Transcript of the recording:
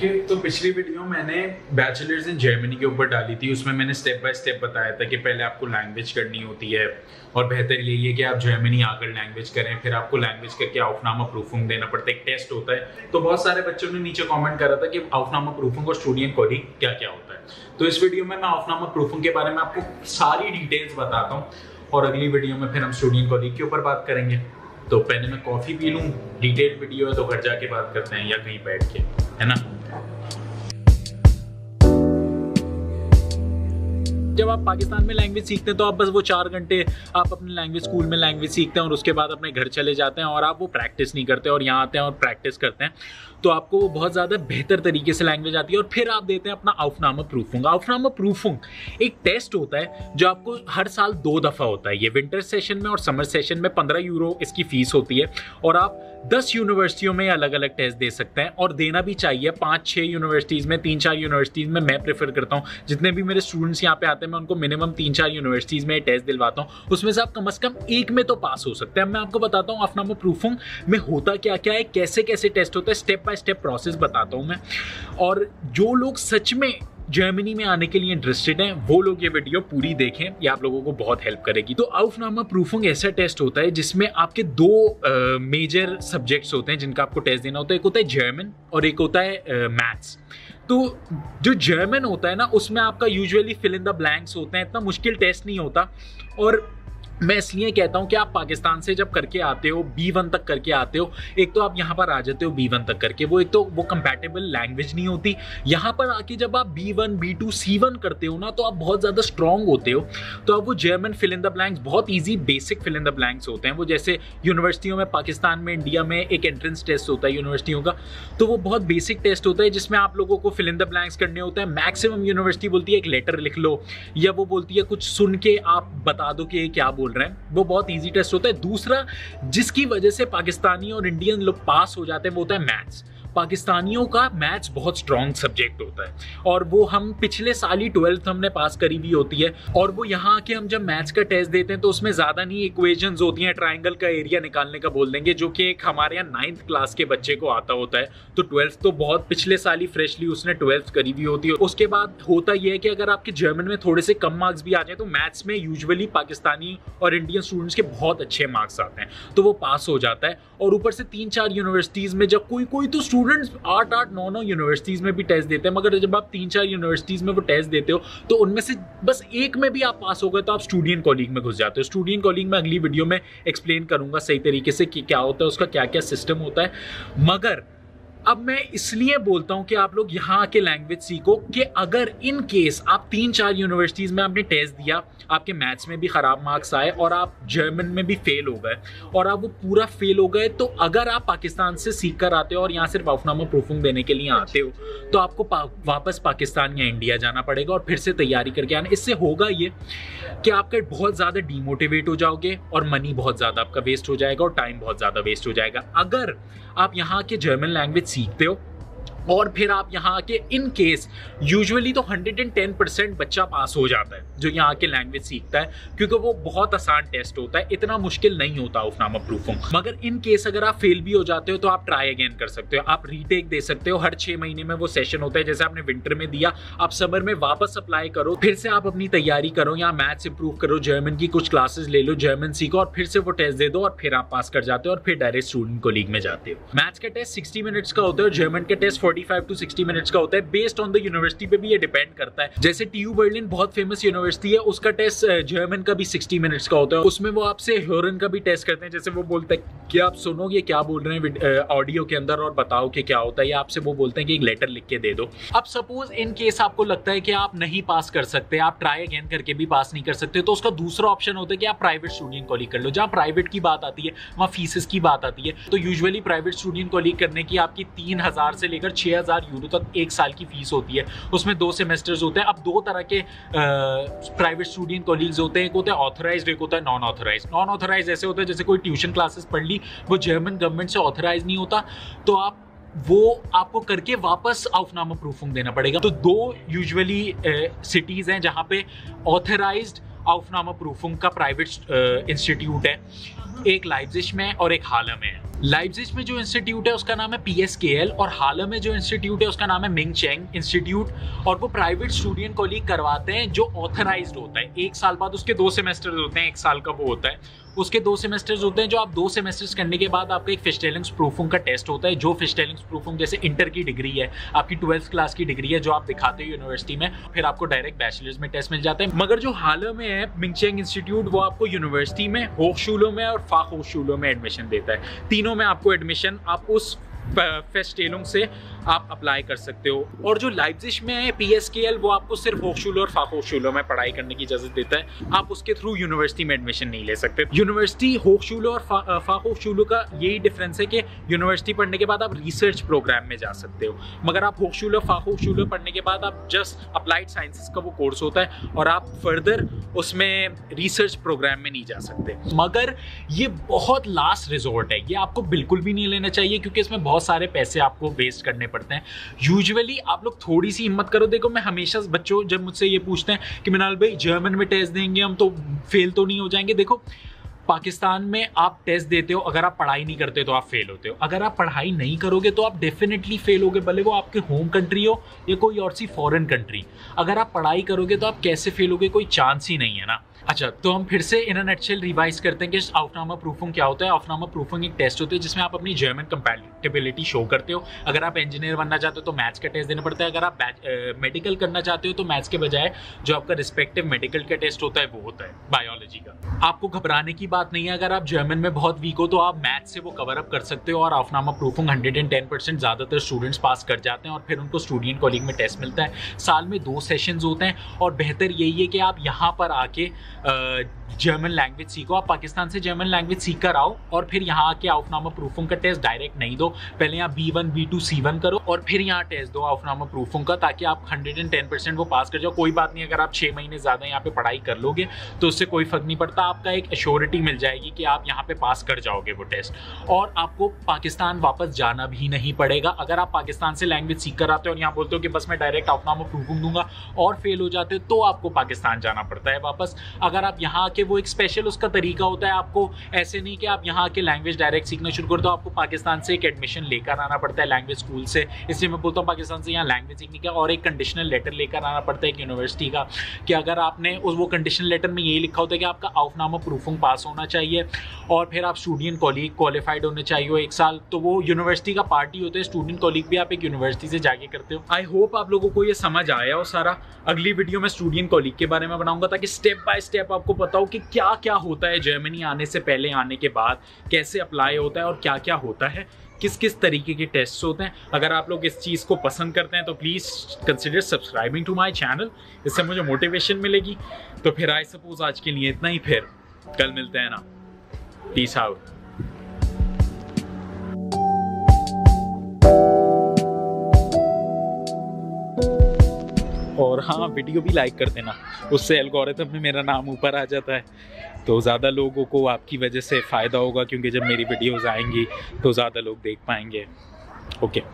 Okay तो पिछली video मैंने बैचलर्स इन जर्मनी के ऊपर डाली थी, उसमें मैंने स्टेप बाय स्टेप बताया था कि पहले आपको लैंग्वेज करनी होती है और बेहतर यही है कि आप जर्मनी आकर लैंग्वेज करें, फिर आपको लैंग्वेज करके ऑफनामाप्रूफुंग देना पड़ता है, एक टेस्ट होता है। तो बहुत सारे बच्चों ने नीचे कमेंट करा था कि ऑफनामाप्रूफुंग और स्टूडियनकोलेग क्या क्या होता है। तो इस वीडियो में मैं ऑफनामाप्रूफुंग के बारे में आपको सारी डिटेल्स बताता हूँ और अगली वीडियो में फिर हम स्टूडियनकोलेग के ऊपर बात करेंगे। तो पहले मैं कॉफ़ी पी लूँ, डिटेल वीडियो है तो घर जाके बात करते हैं या कहीं बैठ के, है ना। जब आप पाकिस्तान में लैंग्वेज सीखते हैं तो आप बस वो 4 घंटे आप अपने लैंग्वेज स्कूल में लैंग्वेज सीखते हैं और उसके बाद अपने घर चले जाते हैं और आप वो प्रैक्टिस नहीं करते और यहाँ आते हैं और प्रैक्टिस करते हैं तो आपको वो बहुत ज़्यादा बेहतर तरीके से लैंग्वेज आती है। और फिर आप देते हैं अपना ऑफनामाप्रूफुंग। ऑफनामाप्रूफुंग एक टेस्ट होता है जो आपको हर साल 2 दफ़ा होता है। ये विंटर सेशन में और समर सेशन में 15 यूरो इसकी फ़ीस होती है और आप 10 यूनिवर्सिटियों में अलग अलग टेस्ट दे सकते हैं और देना भी चाहिए। 5-6 यूनिवर्सिटीज़ में, 3-4 यूनिवर्सिटीज़ में मैं प्रेफर करता हूँ। जितने भी मेरे स्टूडेंट्स यहाँ पे आते हैं मैं उनको मिनिमम 3-4 यूनिवर्सिटीज़ में टेस्ट दिलवाता हूँ, उसमें से आप कम से कम एक में तो पास हो सकते हैं। मैं आपको बताता हूँ ऑफनामाप्रूफुंग में होता क्या क्या है, कैसे कैसे टेस्ट होता है, स्टेप बाय स्टेप प्रोसेस बताता हूँ मैं। और जो लोग सच में जर्मनी में आने के लिए इंटरेस्टेड हैं वो लोग ये वीडियो पूरी देखें, ये आप लोगों को बहुत हेल्प करेगी। तो ऑफनामाप्रूफुंग ऐसा टेस्ट होता है जिसमें आपके 2 मेजर सब्जेक्ट्स होते हैं जिनका आपको टेस्ट देना होता है। एक होता है जर्मन और एक होता है मैथ्स। तो जो जर्मन होता है ना उसमें आपका usually fill in the blanks होते हैं, इतना मुश्किल टेस्ट नहीं होता। और मैं इसलिए कहता हूँ कि आप पाकिस्तान से जब करके आते हो B1 तक करके आते हो, एक तो आप यहाँ पर आ जाते हो B1 तक करके, वो एक तो वो कंपैटिबल लैंग्वेज नहीं होती। यहाँ पर आके जब आप B1, B2, C1 करते हो ना तो आप बहुत ज़्यादा स्ट्रॉन्ग होते हो। तो आप वो German fill in the blanks बहुत easy basic fill in the blanks होते हैं। वो जैसे यूनिवर्सिटियों में, पाकिस्तान में, इंडिया में एक एंट्रेंस टेस्ट होता है यूनिवर्सिटियों का, तो वो बहुत बेसिक टेस्ट होता है जिसमें आप लोगों को फिल इन द ब्लैंक्स करने होते हैं। मैक्सिमम यूनिवर्सिटी बोलती है एक लेटर लिख लो या वो बोलती है कुछ सुन के आप बता दो कि क्या बोल रहे हैं। वो बहुत इजी टेस्ट होता है। दूसरा जिसकी वजह से पाकिस्तानी और इंडियन लोग पास हो जाते हैं वो होता है मैथ्स। पाकिस्तानियों का मैथ्स बहुत स्ट्रॉन्ग सब्जेक्ट होता है और वो हम पिछले साल ही 12th हमने पास करी भी होती है। और वो यहाँ आके हम जब मैथ्स का टेस्ट देते हैं तो उसमें ज़्यादा नहीं इक्वेशंस होती हैं, ट्राइंगल का एरिया निकालने का बोल देंगे, जो कि एक हमारे यहाँ 9th क्लास के बच्चे को आता होता है। तो 12th तो बहुत पिछले साल ही फ्रेशली उसने 12th करी भी होती है। उसके बाद होता यह है कि अगर आपके जर्मन में थोड़े से कम मार्क्स भी आ जाए तो मैथ्स में यूजुअली पाकिस्तानी और इंडियन स्टूडेंट्स के बहुत अच्छे मार्क्स आते हैं तो वो पास हो जाता है। और ऊपर से 3-4 यूनिवर्सिटीज़ में जब कोई तो स्टूडेंट्स 8-9 यूनिवर्सिटीज़ में भी टेस्ट देते हैं, मगर जब आप 3-4 यूनिवर्सिटीज़ में वो टेस्ट देते हो तो उनमें से बस एक में भी आप पास हो गए तो आप स्टूडियनकोलेग में घुस जाते हो। स्टूडियनकोलेग में अगली वीडियो में एक्सप्लेन करूंगा सही तरीके से कि क्या होता है, उसका क्या क्या सिस्टम होता है। मगर अब मैं इसलिए बोलता हूँ कि आप लोग यहाँ आके लैंग्वेज सीखो कि अगर इन केस आप 3-4 यूनिवर्सिटीज़ में आपने टेस्ट दिया, आपके मैथ्स में भी ख़राब मार्क्स आए और आप जर्मन में भी फेल हो गए और आप वो पूरा फेल हो गए, तो अगर आप पाकिस्तान से सीख कर आते हो और यहाँ सिर्फ ऑफनामाप्रूफुंग देने के लिए आते हो तो आपको वापस पाकिस्तान या इंडिया जाना पड़ेगा और फिर से तैयारी करके आना। इससे होगा ये कि आपका बहुत ज़्यादा डीमोटिवेट हो जाओगे और मनी बहुत ज़्यादा आपका वेस्ट हो जाएगा और टाइम बहुत ज़्यादा वेस्ट हो जाएगा। अगर आप यहाँ आके जर्मन लैंग्वेज सीखते हो और फिर आप यहाँ आके इन केस यूजुअली तो 110% बच्चा पास हो जाता है जो यहाँ आके लैंग्वेज सीखता है, क्योंकि वो बहुत आसान टेस्ट होता है, इतना मुश्किल नहीं होता ऑफनामाप्रूफुंग। मगर इन केस अगर आप फेल भी हो जाते हो तो आप ट्राई अगेन कर सकते हो, आप रीटेक दे सकते हो। हर 6 महीने में वो सेशन होता है, जैसे आपने विंटर में दिया आप समर में वापस अप्लाई करो, फिर से आप अपनी तैयारी करो, यहाँ मैथ्स इंप्रूव करो, जर्मन की कुछ क्लासेज ले लो, जर्मन सीखो और फिर से वो टेस्ट दे दो और फिर आप पास कर जाते हो और फिर डायरेक्ट स्टूडियनकोलेग में जाते हो। मैथ्स का टेस्ट 60 मिनट्स का होता है और जर्मन का टेस्ट 45 to 60 मिनट्स का होता है। बेस्ड ऑन द यूनिवर्सिटी पे भी ये डिपेंड करता है। जैसे TU बर्लिन बहुत फेमस यूनिवर्सिटी है, उसका टेस्ट जर्मन का भी 60 मिनट्स का होता है। उसमें वो आपसे ह्योरन का भी टेस्ट करते हैं, जैसे वो बोलता है कि आप सुनो ये क्या बोल रहे हैं ऑडियो के अंदर और बताओ कि क्या होता है, या आपसे वो बोलते हैं कि एक लेटर लिख के दे दो। अब सपोज इन केस आपको लगता है कि आप नहीं पास कर सकते, आप ट्राई अगेन करके भी पास नहीं कर सकते, तो उसका दूसरा ऑप्शन होता है कि आप प्राइवेट स्टूडियनकोलेग कर लो। जहाँ प्राइवेट की बात आती है वहाँ फीसेस की बात आती है, तो यूजुअली प्राइवेट स्टूडियनकोलेग करने की आपकी 3000 से लेकर 6000 यूरो तक एक साल की फीस होती है। उसमें 2 सेमेस्टर्स होते हैं। अब 2 तरह के प्राइवेट स्टूडियनकोलेग होते हैं, एक होता है ऑथराइज्ड, एक होता है नॉन ऑथराइज्ड। नॉन ऑथराइज्ड ऐसे होता है जैसे कोई ट्यूशन क्लासेस पढ़ ली, वो जर्मन गवर्नमेंट से ऑथराइज नहीं होता, तो आप वो आपको करके वापस ऑफनामाप्रूफुंग देना पड़ेगा। तो 2 यूजुअली सिटीज़ हैं जहाँ पे ऑथराइज्ड ऑफनामाप्रूफुंग का प्राइवेट इंस्टीट्यूट है, एक लाइप्जिग में और एक हाले में है। लाइप्जिग में जो इंस्टीट्यूट है उसका नाम है PSKL और हाले में जो इंस्टीट्यूट है उसका नाम है मिंगचेंग इंस्टीट्यूट और वो प्राइवेट स्टूडेंट कॉलेज करवाते हैं जो ऑथराइज्ड होता है। एक साल बाद उसके 2 सेमेस्टर्स होते हैं, एक साल का वो होता है, उसके 2 सेमेस्टर्स होते हैं। जो आप 2 सेमेस्टर्स करने के बाद आपका एक फिशटेलिंग्सप्रूफुंग का टेस्ट होता है, जो फिशटेलिंग्सप्रूफुंग जैसे इंटर की डिग्री है, आपकी 12th क्लास की डिग्री है जो आप दिखाते हो यूनिवर्सिटी में, फिर आपको डायरेक्ट बैचलर्स में टेस्ट मिल जाता है। मगर जो हाले में है मिंगचेंग इंस्टीट्यूट, वो आपको यूनिवर्सिटी में, होखशूलों में और फाखहोखशूलों में एडमिशन देता है। तीनों में आपको एडमिशन, आप उस फिशटेलिंग से आप अप्लाई कर सकते हो। और जो लाइप्जिग में है PSKL, वो आपको सिर्फ होखशूलों और फाखहोखशूलों में पढ़ाई करने की इजाज़त देता है, आप उसके थ्रू यूनिवर्सिटी में एडमिशन नहीं ले सकते। यूनिवर्सिटी होखशूलों और फाखहोखशूलों का यही डिफरेंस है कि यूनिवर्सिटी पढ़ने के बाद आप रिसर्च प्रोग्राम में जा सकते हो, मगर आप होखशूलों और फाखहोखशूलों पढ़ने के बाद आप जस्ट अप्लाइड साइंसेस का वो कोर्स होता है और आप फर्दर उसमें रिसर्च प्रोग्राम में नहीं जा सकते। मगर ये बहुत लास्ट रिजॉर्ट है, ये आपको बिल्कुल भी नहीं लेना चाहिए क्योंकि इसमें बहुत सारे पैसे आपको वेस्ट करने पड़ते हैं। यूजुअली आप लोग थोड़ी सी हिम्मत करो। देखो मैं हमेशा बच्चों जब मुझसे ये पूछते हैं कि मिनाल भाई जर्मन में टेस्ट देंगे हम तो फेल तो नहीं हो जाएंगे, देखो पाकिस्तान में आप टेस्ट देते हो, अगर आप पढ़ाई नहीं करते तो आप फेल होते हो। अगर आप पढ़ाई नहीं करोगे तो आप डेफिनेटली फेल होगे, भले वो आपके होम कंट्री हो या कोई और सी फॉरेन कंट्री। अगर आप पढ़ाई करोगे तो आप कैसे फेल होगे, कोई चांस ही नहीं है ना। अच्छा, तो हम फिर से इन अ नटशेल रिवाइज करते हैं कि ऑफनामाप्रूफुंग क्या होता है। ऑफनामाप्रूफुंग एक टेस्ट होता है जिसमें आप अपनी जर्मन कंपैटिबिलिटी शो करते हो। अगर आप इंजीनियर बनना चाहते हो तो मैथ्स का टेस्ट देना पड़ता है, अगर आप मेडिकल करना चाहते हो तो मैथ्स के बजाय जो आपका रिस्पेक्टिव मेडिकल का टेस्ट होता है वो होता है बायोलॉजी का। आपको घबराने की बात नहीं है, अगर आप जर्मन में बहुत वीक हो तो आप मैथ्स से वो कवरअप कर सकते हो और ऑफनामाप्रूफुंग 110% ज़्यादातर स्टूडेंट्स पास कर जाते हैं और फिर उनको स्टूडेंट कॉलेज में टेस्ट मिलता है। साल में 2 सेशंस होते हैं और बेहतर यही है कि आप यहाँ पर आके जर्मन लैंग्वेज सीखो। आप पाकिस्तान से जर्मन लैंग्वेज सीख कर आओ और फिर यहाँ आके ऑफनामाप्रूफुंग का टेस्ट डायरेक्ट नहीं दो, पहले यहाँ B1, B2, C1 करो और फिर यहाँ टेस्ट दो ऑफनामाप्रूफुंग का, ताकि आप 110% वो पास कर जाओ। कोई बात नहीं, अगर आप 6 महीने ज़्यादा यहाँ पे पढ़ाई कर लोगे तो उससे कोई फ़र्क नहीं पड़ता, आपका एक एश्योरिटी मिल जाएगी कि आप यहाँ पर पास कर जाओगे वो टेस्ट और आपको पाकिस्तान वापस जाना भी नहीं पड़ेगा। अगर आप पाकिस्तान से लैंग्वेज सीख कर आते हो और यहाँ बोलते हो कि बस मैं डायरेक्ट ऑफनामाप्रूफुंग दूंगा और फेल हो जाते हो तो आपको पाकिस्तान जाना पड़ता है वापस। अगर आप यहाँ आके, वो एक स्पेशल उसका तरीका होता है, आपको ऐसे नहीं कि आप यहाँ आके लैंग्वेज डायरेक्ट सीखना शुरू कर दो, आपको पाकिस्तान से एक एडमिशन लेकर आना पड़ता है लैंग्वेज स्कूल से। इसलिए मैं बोलता हूँ पाकिस्तान से यहाँ लैंग्वेज सीखने का, और एक कंडीशनल लेटर लेकर आना पड़ता है एक यूनिवर्सिटी का कि अगर आपने उस वो कंडीशनल लेटर में यही लिखा होता है कि आपका ऑफनामाप्रूफुंग पास होना चाहिए और फिर आप स्टूडेंट कॉलेज क्वालिफाइड होने चाहिए 1 साल, तो वो यूनिवर्सिटी का पार्ट ही होता है। स्टूडेंट कॉलेज भी आप एक यूनिवर्सिटी से जाके करते हो। आई होप आप लोगों को ये समझ आया हो सारा। अगली वीडियो में स्टूडेंट कॉलेज के बारे में बनाऊंगा ताकि स्टेप बाय स्टेप आपको पता हो कि क्या क्या होता है जर्मनी आने से पहले, आने के बाद कैसे अप्लाई होता है और क्या क्या होता है, किस किस तरीके के टेस्ट होते हैं। अगर आप लोग इस चीज़ को पसंद करते हैं तो please consider subscribing to my channel, इससे मुझे मोटिवेशन मिलेगी। तो फिर आई सपोज आज के लिए इतना ही, फिर कल मिलते हैं ना। Peace out. और हाँ, वीडियो भी लाइक कर देना, उससे एल्गोरिथम में मेरा नाम ऊपर आ जाता है तो ज़्यादा लोगों को आपकी वजह से फ़ायदा होगा, क्योंकि जब मेरी वीडियोज़ आएंगी तो ज़्यादा लोग देख पाएंगे। ओके।